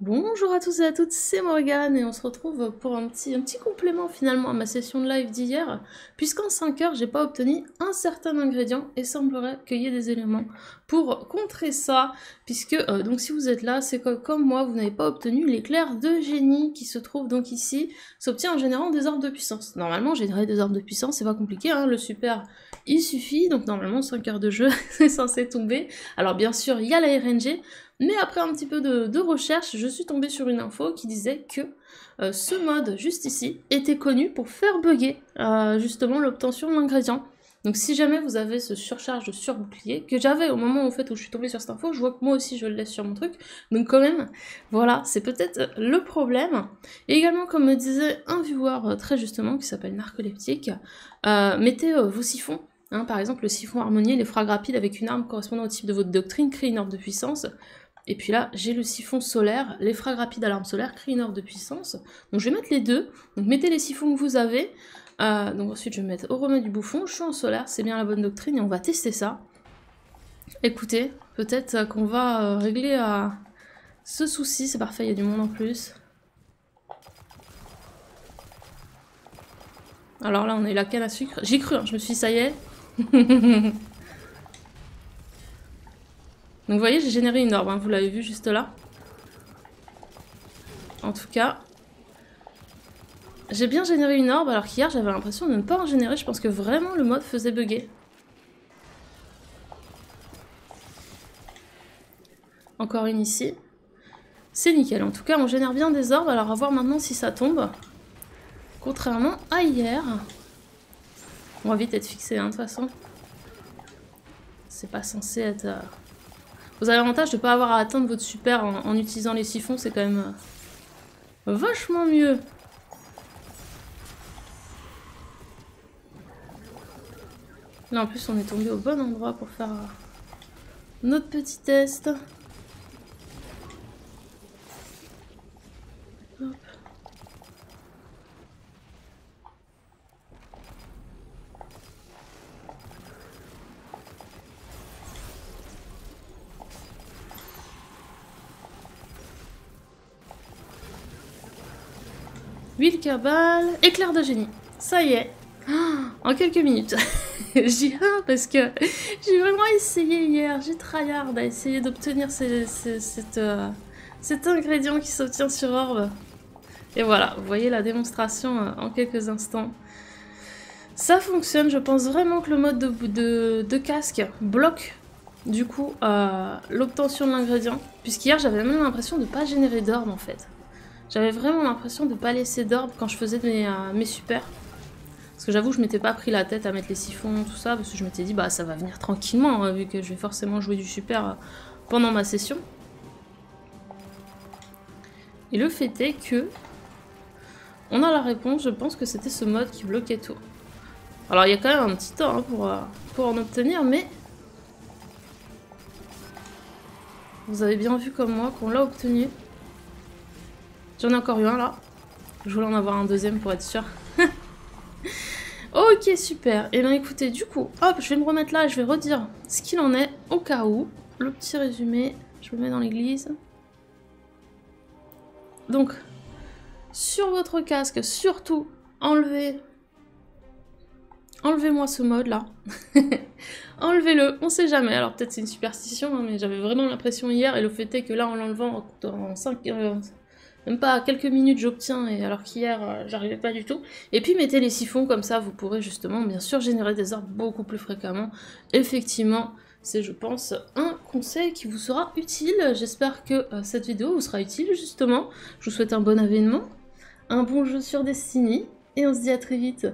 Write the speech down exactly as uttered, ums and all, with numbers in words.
Bonjour à tous et à toutes, c'est Morgane et on se retrouve pour un petit, un petit complément finalement à ma session de live d'hier, puisqu'en cinq heures j'ai pas obtenu un certain ingrédient et semblerait qu'il y ait des éléments pour contrer ça, puisque euh, donc si vous êtes là, c'est que comme moi vous n'avez pas obtenu l'éclair de génie qui se trouve donc ici, s'obtient en générant des orbes de puissance. Normalement générer des orbes de puissance c'est pas compliqué, hein, le super il suffit, donc normalement cinq heures de jeu c'est censé tomber. Alors bien sûr il y a la R N G, mais après un petit peu de, de recherche, je suis tombée sur une info qui disait que euh, ce mode, juste ici, était connu pour faire bugger euh, justement l'obtention de l'ingrédient. Donc si jamais vous avez ce surcharge de surbouclier, que j'avais au moment en fait, où je suis tombée sur cette info, je vois que moi aussi je le laisse sur mon truc, donc quand même, voilà, c'est peut-être le problème. Et également, comme me disait un viewer très justement, qui s'appelle Narcoleptique, euh, mettez euh, vos siphons. Hein, par exemple, le siphon harmonieux, les frags rapides avec une arme correspondant au type de votre doctrine, crée une orbe de puissance. Et puis là, j'ai le siphon solaire, les frags rapides à l'arme solaire, crée une orbe de puissance. Donc je vais mettre les deux. Donc mettez les siphons que vous avez. Euh, donc ensuite, je vais mettre au remède du bouffon. Je suis en solaire, c'est bien la bonne doctrine et on va tester ça. Écoutez, peut-être qu'on va régler euh, ce souci. C'est parfait, il y a du monde en plus. Alors là, on est la canne à sucre. J'y ai cru, hein, je me suis dit, ça y est. Donc vous voyez, j'ai généré une orbe, hein, vous l'avez vu juste là. En tout cas, j'ai bien généré une orbe, alors qu'hier j'avais l'impression de ne pas en générer. Je pense que vraiment le mode faisait bugger. Encore une ici. C'est nickel, en tout cas on génère bien des orbes, alors à voir maintenant si ça tombe. Contrairement à hier. On va vite être fixé, hein, de toute façon. C'est pas censé être... Euh... Vous avez l'avantage de ne pas avoir à atteindre votre super en, en utilisant les siphons, c'est quand même euh, vachement mieux. Là en plus on est tombé au bon endroit pour faire euh, notre petit test. Hop. Huile cabale, éclair de génie, ça y est, oh, en quelques minutes. J'y vais parce que j'ai vraiment essayé hier, j'ai tryhard à essayer d'obtenir euh, cet ingrédient qui s'obtient sur orbe. Et voilà, vous voyez la démonstration euh, en quelques instants. Ça fonctionne, je pense vraiment que le mode de, de, de casque bloque du coup euh, l'obtention de l'ingrédient, puisqu'hier j'avais même l'impression de ne pas générer d'orbe en fait. J'avais vraiment l'impression de ne pas laisser d'orbe quand je faisais mes, euh, mes supers. Parce que j'avoue, je m'étais pas pris la tête à mettre les siphons, tout ça, parce que je m'étais dit, bah ça va venir tranquillement, hein, vu que je vais forcément jouer du super euh, pendant ma session. Et le fait est que... On a la réponse, je pense que c'était ce mode qui bloquait tout. Alors il y a quand même un petit temps hein, pour, euh, pour en obtenir, mais... Vous avez bien vu comme moi qu'on l'a obtenu. J'en ai encore eu un là. Je voulais en avoir un deuxième pour être sûre. Ok, super. Et bien écoutez, du coup, hop, je vais me remettre là et je vais redire ce qu'il en est au cas où. Le petit résumé, je me mets dans l'église. Donc, sur votre casque, surtout, enlevez... Enlevez-moi ce mode là. Enlevez-le, on sait jamais. Alors peut-être c'est une superstition, hein, mais j'avais vraiment l'impression hier. Et le fait est que là, en l'enlevant en cinq... Même pas quelques minutes j'obtiens, et alors qu'hier euh, j'arrivais pas du tout. Et puis mettez les siphons comme ça, vous pourrez justement bien sûr générer des orbes beaucoup plus fréquemment. Effectivement, c'est je pense un conseil qui vous sera utile. J'espère que euh, cette vidéo vous sera utile justement. Je vous souhaite un bon avènement, un bon jeu sur Destiny, et on se dit à très vite.